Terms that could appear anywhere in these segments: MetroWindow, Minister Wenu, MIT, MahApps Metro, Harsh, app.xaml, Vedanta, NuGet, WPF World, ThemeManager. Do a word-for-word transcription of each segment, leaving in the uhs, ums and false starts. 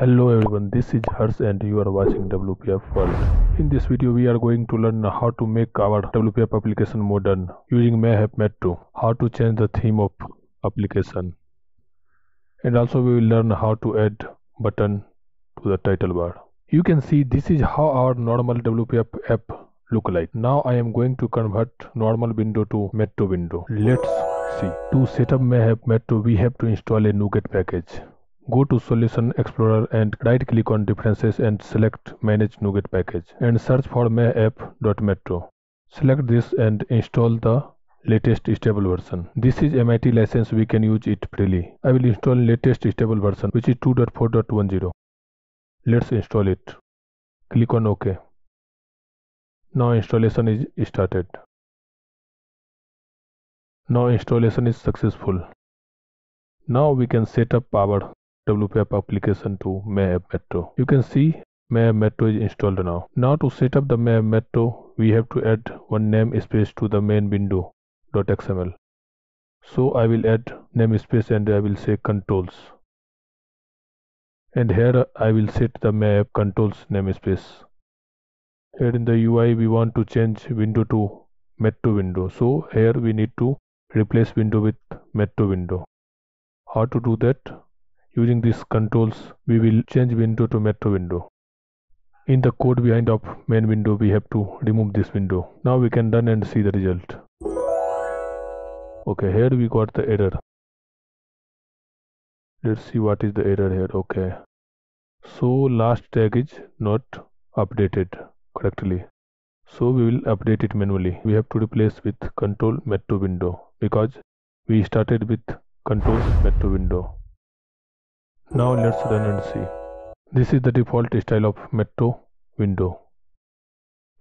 Hello everyone, this is Harsh and you are watching W P F World. In this video we are going to learn how to make our W P F application modern using MahApps Metro, how to change the theme of application, and also we will learn how to add button to the title bar. You can see this is how our normal W P F app look like. Now I am going to convert normal window to Metro window. Let's see. To set up MahApps Metro we have to install a NuGet package. Go to Solution Explorer and right click on Differences and select Manage NuGet Package and search for MahApps.metro. Select this and install the latest stable version. This is M I T license, we can use it freely. I will install latest stable version which is two point four point ten. Let's install it. Click on OK. Now installation is started. Now installation is successful. Now we can set up our W P F application to MahApps Metro. You can see MahApps Metro is installed now. Now to set up the MahApps Metro, we have to add one namespace to the main window.xml. So I will add namespace and I will say controls. And here I will set the MahApps controls namespace. Here in the U I we want to change window to Metro window. So here we need to replace window with Metro window. How to do that? Using these controls, we will change window to Metro window. In the code behind of main window, we have to remove this window. Now we can run and see the result. Okay, here we got the error. Let's see what is the error here. Okay. So last tag is not updated correctly. So we will update it manually. We have to replace with control Metro window because we started with controls Metro window. Now let's run and see. This is the default style of Metro window.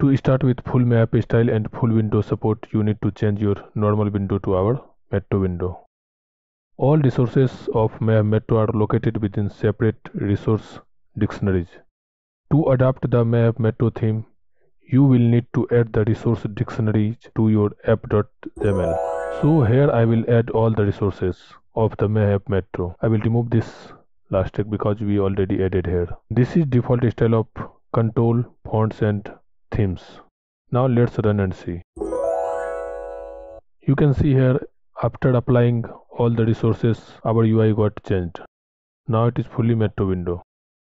To start with full MahApps style and full window support, you need to change your normal window to our Metro window. All resources of MahApps Metro are located within separate resource dictionaries. To adopt the MahApps Metro theme, you will need to add the resource dictionaries to your app.xaml. So here I will add all the resources of the MahApps Metro. I will remove this last tag because we already added here. This is default style of control, fonts and themes. Now let's run and see. You can see here after applying all the resources our U I got changed. Now it is fully Metro window.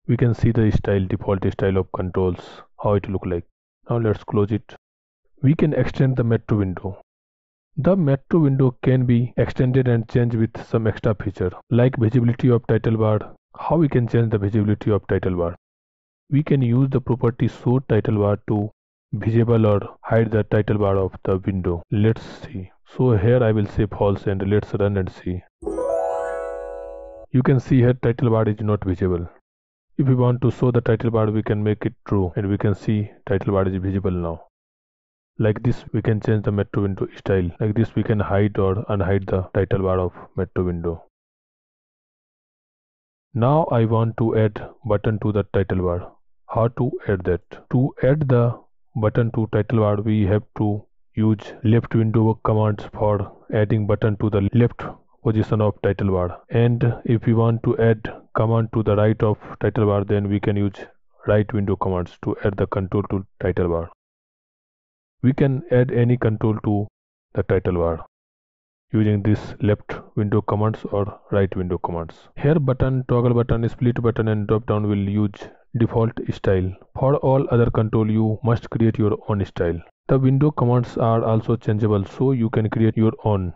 We can see the style, default style of controls, how it look like. Now let's close it. We can extend the Metro window. The Metro window can be extended and changed with some extra feature like visibility of title bar. How we can change the visibility of title bar? We can use the property show title bar to visible or hide the title bar of the window. Let's see. So here I will say false and let's run and see. You can see here title bar is not visible. If we want to show the title bar, we can make it true and we can see title bar is visible now. Like this we can change the Metro window style. Like this we can hide or unhide the title bar of Metro window. Now I want to add button to the title bar. How to add that? To add the button to title bar we have to use left window commands for adding button to the left position of title bar. And if we want to add command to the right of title bar, then we can use right window commands to add the control to title bar. We can add any control to the title bar using this left window commands or right window commands. Here button, toggle button, split button and drop down will use default style. For all other control you must create your own style. The window commands are also changeable so you can create your own.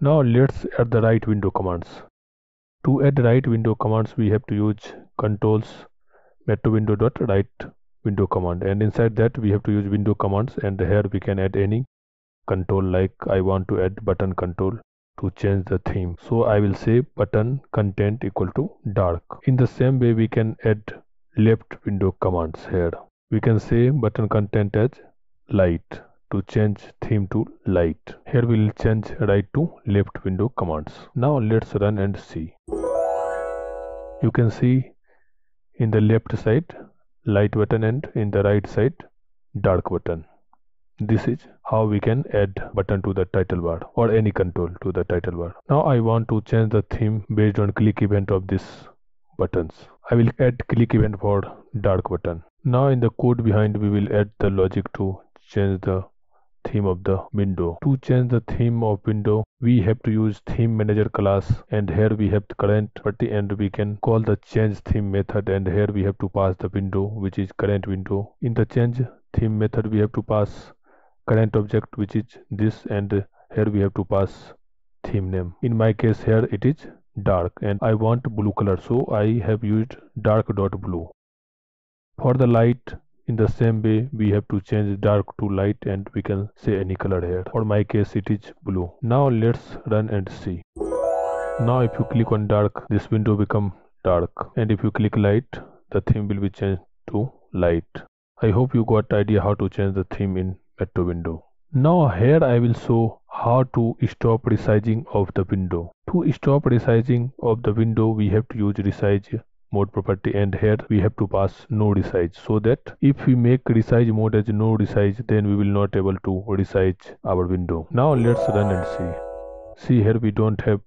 Now let's add the right window commands. To add right window commands we have to use controls Metro window dot right window command and inside that we have to use window commands and here we can add any control. Like I want to add button control to change the theme, so I will say button content equal to dark. In the same way we can add left window commands. Here we can say button content as light to change theme to light. Here we will change right to left window commands. Now let's run and see. You can see in the left side light button and in the right side dark button. This is how we can add button to the title bar or any control to the title bar. Now I want to change the theme based on click event of this buttons. I will add click event for dark button. Now in the code behind we will add the logic to change the theme of the window. To change the theme of window we have to use ThemeManager class, and here we have the current property, and we can call the change theme method, and here we have to pass the window which is current window. In the change theme method we have to pass current object which is this, and here we have to pass theme name. In my case here it is dark and I want blue color, so I have used dark dot blue. For the light, in the same way we have to change dark to light, and we can say any color here. For my case it is blue. Now let's run and see. Now if you click on dark, this window become dark, and if you click light, the theme will be changed to light. I hope you got idea how to change the theme in Metro window. Now here I will show how to stop resizing of the window. To stop resizing of the window we have to use resize mode property, and here we have to pass no resize, so that if we make resize mode as no resize, then we will not able to resize our window. Now let's run and see. See here we don't have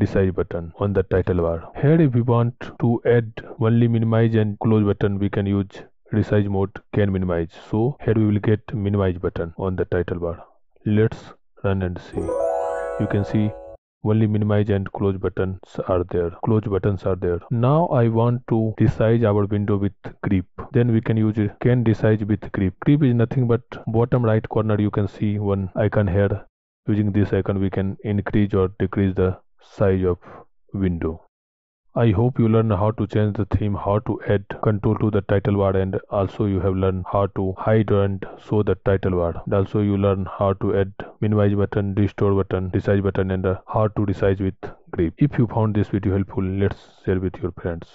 resize button on the title bar. Here if we want to add only minimize and close button, we can use resize mode can minimize. So here we will get minimize button on the title bar. Let's run and see. You can see only minimize and close buttons are there. Close buttons are there. Now I want to resize our window with grip. Then we can use can resize with grip. Grip is nothing but bottom right corner you can see one icon here. Using this icon we can increase or decrease the size of window. I hope you learn how to change the theme, how to add control to the title bar, and also you have learned how to hide and show the title bar. And also you learn how to add minimize button, restore button, resize button, and how to resize with grip. If you found this video helpful, let's share with your friends.